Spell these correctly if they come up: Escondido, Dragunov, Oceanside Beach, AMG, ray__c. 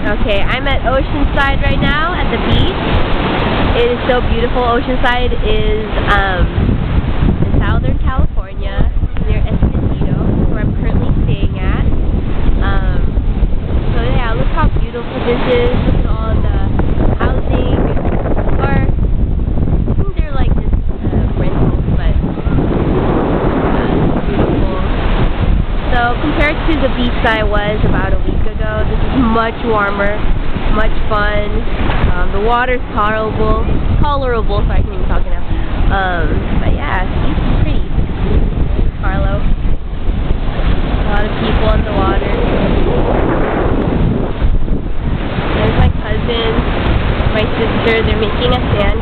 Okay, I'm at Oceanside right now at the beach. It is so beautiful. Oceanside is in Southern California, near Escondido, where I'm currently staying at. So yeah, look how beautiful this is. Look at all the housing, park. I think they're like just rentals, but it's beautiful. So compared to the beach that I was about a week ago, this is much warmer, much fun. The water's tolerable, so I can even talk now. But yeah, it's pretty. There's Carlo. A lot of people in the water. There's my cousin, my sister. They're making a sand